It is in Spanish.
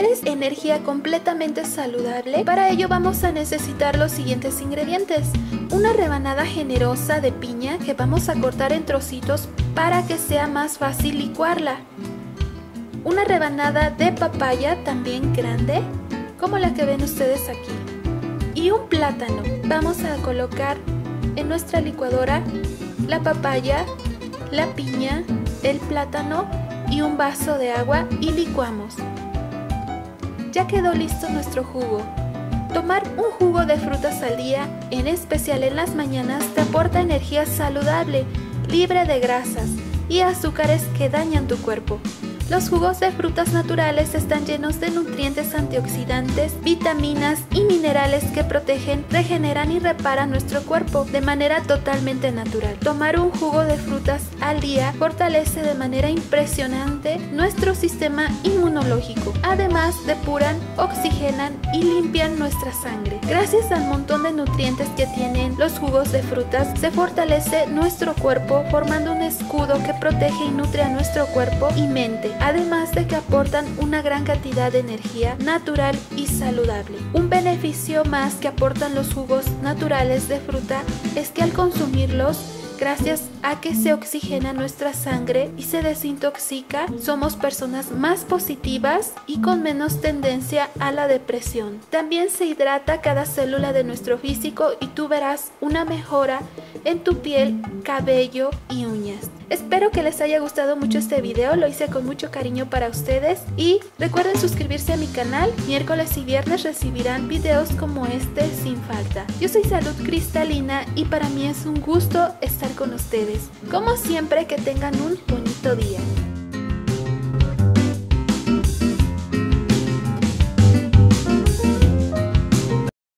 quieres energía completamente saludable, para ello vamos a necesitar los siguientes ingredientes. Una rebanada generosa de piña que vamos a cortar en trocitos para que sea más fácil licuarla. Una rebanada de papaya también grande, como la que ven ustedes aquí. Y un plátano. Vamos a colocar en nuestra licuadora la papaya, la piña, el plátano y un vaso de agua y licuamos. Ya quedó listo nuestro jugo. Tomar un jugo de frutas al día, en especial en las mañanas, te aporta energía saludable, libre de grasas y azúcares que dañan tu cuerpo. Los jugos de frutas naturales están llenos de nutrientes antioxidantes, vitaminas y minerales que protegen, regeneran y reparan nuestro cuerpo de manera totalmente natural. Tomar un jugo de frutas al día fortalece de manera impresionante nuestro sistema inmunológico. Además, depuran, oxigenan y limpian nuestra sangre. Gracias al montón de nutrientes que tienen los jugos de frutas, se fortalece nuestro cuerpo formando un escudo que protege y nutre a nuestro cuerpo y mente. Además de que aportan una gran cantidad de energía natural y saludable. Un beneficio más que aportan los jugos naturales de fruta es que al consumirlos, gracias a que se oxigena nuestra sangre y se desintoxica, somos personas más positivas y con menos tendencia a la depresión. También se hidrata cada célula de nuestro físico y tú verás una mejora en tu piel, cabello y uñas. Espero que les haya gustado mucho este video, lo hice con mucho cariño para ustedes y recuerden suscribirse a mi canal, miércoles y viernes recibirán videos como este sin falta. Yo soy Salud Cristalina y para mí es un gusto estar con ustedes. Como siempre, que tengan un bonito día.